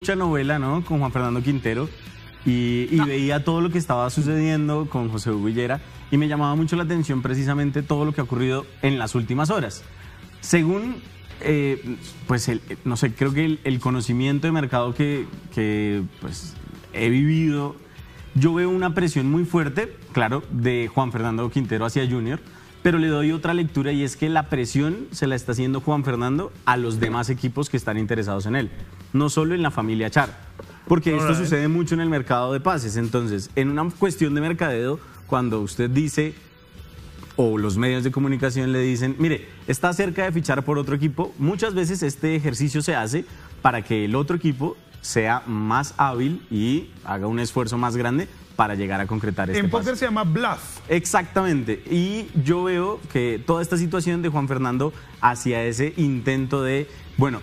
Mucha novela, ¿no? Con Juan Fernando Quintero y veía todo lo que estaba sucediendo con José Hugo Villera y me llamaba mucho la atención precisamente todo lo que ha ocurrido en las últimas horas. Según, pues, no sé, creo que el conocimiento de mercado que pues, he vivido, yo veo una presión muy fuerte, claro, de Juan Fernando Quintero hacia Junior, pero le doy otra lectura y es que la presión se la está haciendo Juan Fernando a los demás equipos que están interesados en él, no solo en la familia Char, porque esto sucede mucho en el mercado de pases. Entonces, en una cuestión de mercadeo, cuando usted dice o los medios de comunicación le dicen, mire, está cerca de fichar por otro equipo, muchas veces este ejercicio se hace para que el otro equipo sea más hábil y haga un esfuerzo más grande para llegar a concretar este pase. En póker se llama bluff. Exactamente. Y yo veo que toda esta situación de Juan Fernando hacia ese intento de, bueno,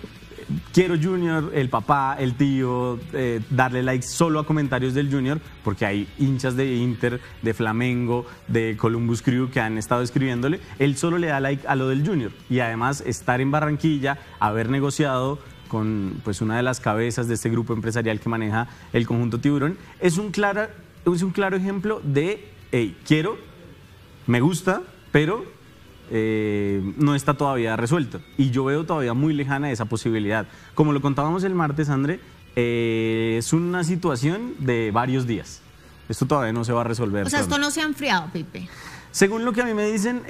quiero Junior, el papá, el tío, darle like solo a comentarios del Junior, porque hay hinchas de Inter, de Flamengo, de Columbus Crew que han estado escribiéndole. Él solo le da like a lo del Junior. Y además estar en Barranquilla, haber negociado con pues, una de las cabezas de este grupo empresarial que maneja el conjunto Tiburón, es un claro ejemplo de, hey, quiero, me gusta, pero no está todavía resuelto. Y yo veo todavía muy lejana esa posibilidad. Como lo contábamos el martes, André, es una situación de varios días. Esto todavía no se va a resolver. O sea, esto no se ha enfriado, Pipe. Según lo que a mí me dicen,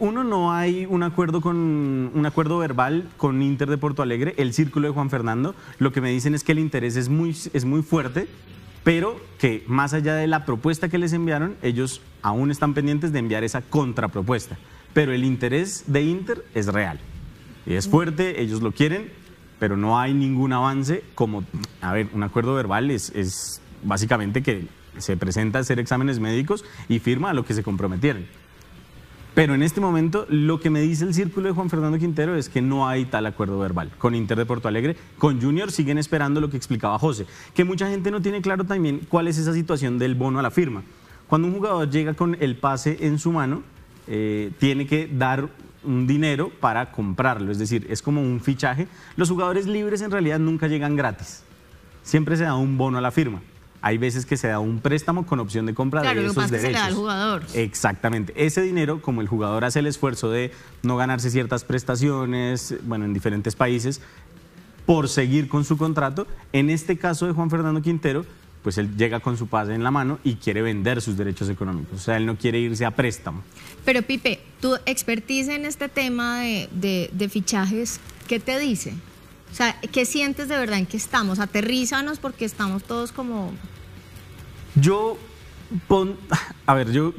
no hay un acuerdo verbal con Inter de Porto Alegre, el círculo de Juan Fernando. Lo que me dicen es que el interés es muy fuerte, pero que más allá de la propuesta que les enviaron, ellos aún están pendientes de enviar esa contrapropuesta. Pero el interés de Inter es real, y es fuerte, ellos lo quieren, pero no hay ningún avance como, a ver, un acuerdo verbal es básicamente que se presenta a hacer exámenes médicos y firma a lo que se comprometieron. Pero en este momento lo que me dice el círculo de Juan Fernando Quintero es que no hay tal acuerdo verbal con Inter de Porto Alegre. Con Junior siguen esperando lo que explicaba José, que mucha gente no tiene claro también cuál es esa situación del bono a la firma. Cuando un jugador llega con el pase en su mano, tiene que dar un dinero para comprarlo, es decir, es como un fichaje. Los jugadores libres en realidad nunca llegan gratis, siempre se da un bono a la firma. Hay veces que se da un préstamo con opción de compra de esos derechos. Claro, lo que pasa es que se le da al jugador. Exactamente. Ese dinero, como el jugador hace el esfuerzo de no ganarse ciertas prestaciones, bueno, en diferentes países, por seguir con su contrato, en este caso de Juan Fernando Quintero, pues él llega con su pase en la mano y quiere vender sus derechos económicos. O sea, él no quiere irse a préstamo. Pero, Pipe, tu expertise en este tema de fichajes, ¿qué te dice? O sea, ¿qué sientes de verdad en que estamos? Aterrízanos, porque estamos todos como... Yo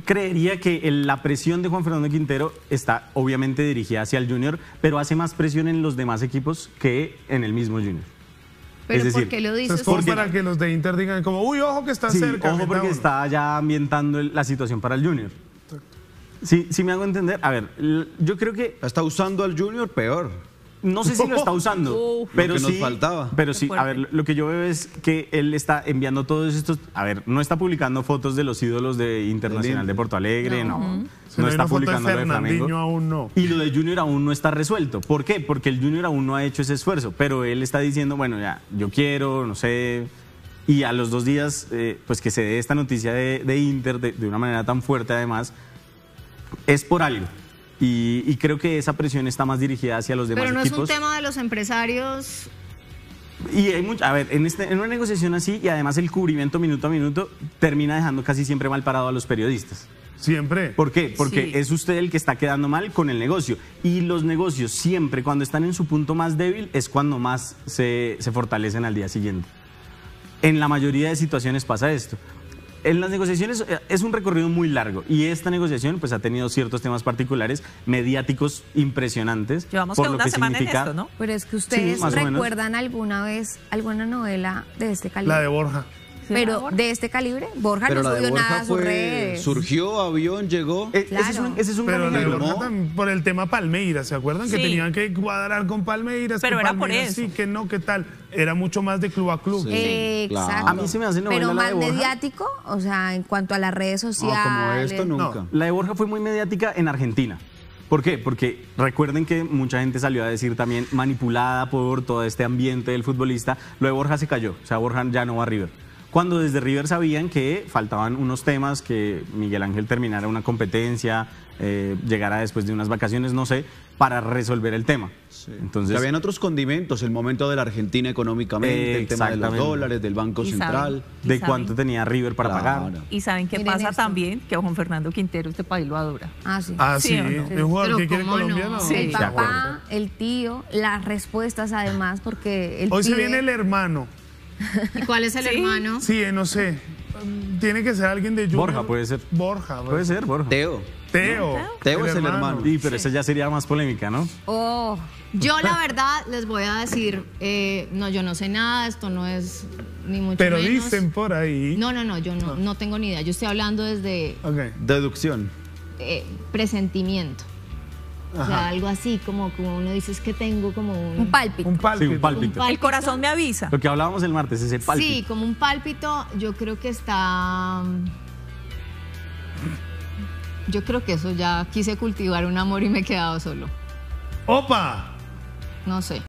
creería que la presión de Juan Fernando Quintero está obviamente dirigida hacia el Junior, pero hace más presión en los demás equipos que en el mismo Junior. ¿Pero es decir, por qué lo dices? Es para que los de Inter digan como, uy, ojo que están cerca. Ojo porque está ya ambientando la situación para el Junior. Sí, me hago entender. A ver, yo creo que... Está usando al Junior peor. No sé si lo está usando, pero sí, a ver, lo que yo veo es que él está enviando todos estos, a ver, no está publicando fotos de los ídolos de Internacional de Porto Alegre, no está publicando lo de Flamengo, aún no. Y lo de Junior aún no está resuelto. ¿Por qué? Porque el Junior aún no ha hecho ese esfuerzo, pero él está diciendo, bueno, ya, yo quiero, no sé, y a los 2 días, pues que se dé esta noticia de Inter de una manera tan fuerte además, es por algo. Y creo que esa presión está más dirigida hacia los demás equipos. Pero no es un tema de los empresarios. Y hay mucho, a ver, en una negociación así, y además el cubrimiento minuto a minuto termina dejando casi siempre mal parado a los periodistas. Siempre. ¿Por qué? Porque es usted el que está quedando mal con el negocio. Y los negocios siempre, cuando están en su punto más débil, es cuando más se fortalecen al día siguiente. En la mayoría de situaciones pasa esto. En las negociaciones es un recorrido muy largo y esta negociación pues ha tenido ciertos temas particulares mediáticos impresionantes. Llevamos por lo que significa... en esto, ¿no? Pero es que ustedes recuerdan alguna vez alguna novela de este calibre. La de Borja. Pero de este calibre, Borja no subió nada a sus redes. Surgió, avión, llegó. Claro. Ese es un pero la de Borja por el tema Palmeiras, ¿se acuerdan? Que tenían que cuadrar con Palmeiras. Pero que era Palmeiras, por eso. Sí, que no, ¿qué tal? Era mucho más de club a club. Sí, exacto. A mí se me hace novela. Pero más mediático, o sea, en cuanto a las redes sociales. No, como esto nunca. No. La de Borja fue muy mediática en Argentina. ¿Por qué? Porque recuerden que mucha gente salió a decir también manipulada por todo este ambiente del futbolista. Lo de Borja se cayó, o sea, Borja ya no va a River. Cuando desde River sabían que faltaban unos temas, que Miguel Ángel terminara una competencia, llegara después de unas vacaciones, no sé, para resolver el tema. Sí. Entonces, habían otros condimentos, el momento de la Argentina económicamente, el tema de los dólares, del Banco Central, de cuánto tenía River para pagar. Y saben qué pasa también, que Juan Fernando Quintero este país lo adora. Ah, sí. Ah, sí, ¿es jugador que quiere colombiano? Sí. El papá, el tío, las respuestas además, porque el hoy se viene el hermano. ¿Y cuál es el hermano? Sí, no sé. Tiene que ser alguien de Junior. Borja puede ser. Borja. Puede ser Borja. Teo es el hermano. Sí, pero esa ya sería más polémica, ¿no? Oh, yo la verdad les voy a decir, no, yo no sé nada, esto no es ni mucho menos. Pero dicen por ahí. No, yo no tengo ni idea. Yo estoy hablando desde... Okay. Deducción. Presentimiento. Ajá. O sea, algo así, como uno dice, es que tengo como un pálpito. Un pálpito. El corazón me avisa. Lo que hablábamos el martes es el pálpito. Sí, como un pálpito, yo creo que está... Yo creo que eso ya quise cultivar un amor y me he quedado solo. ¡Opa! No sé.